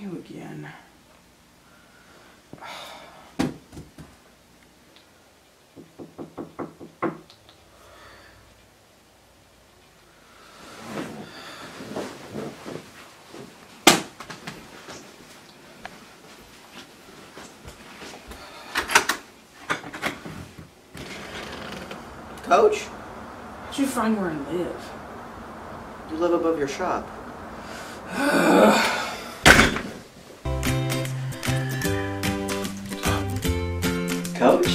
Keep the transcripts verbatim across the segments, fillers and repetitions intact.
You again. Coach? How'd you find where I live? You live above your shop. Coach?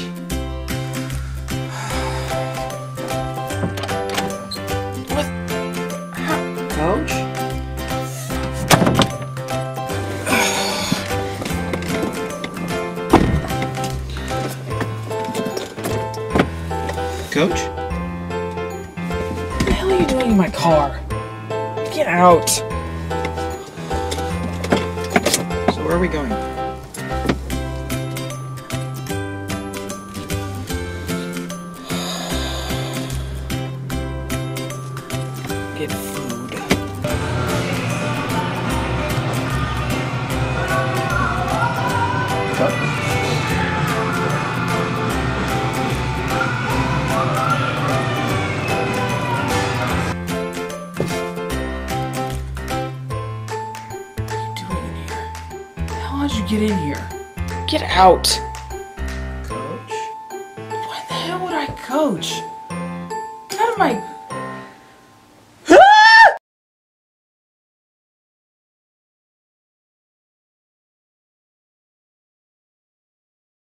What? Coach? Coach? What the hell are you doing in my car? Get out! So where are we going? Get food. Go. How'd you get in here? Get out! Coach? Why the hell would I coach?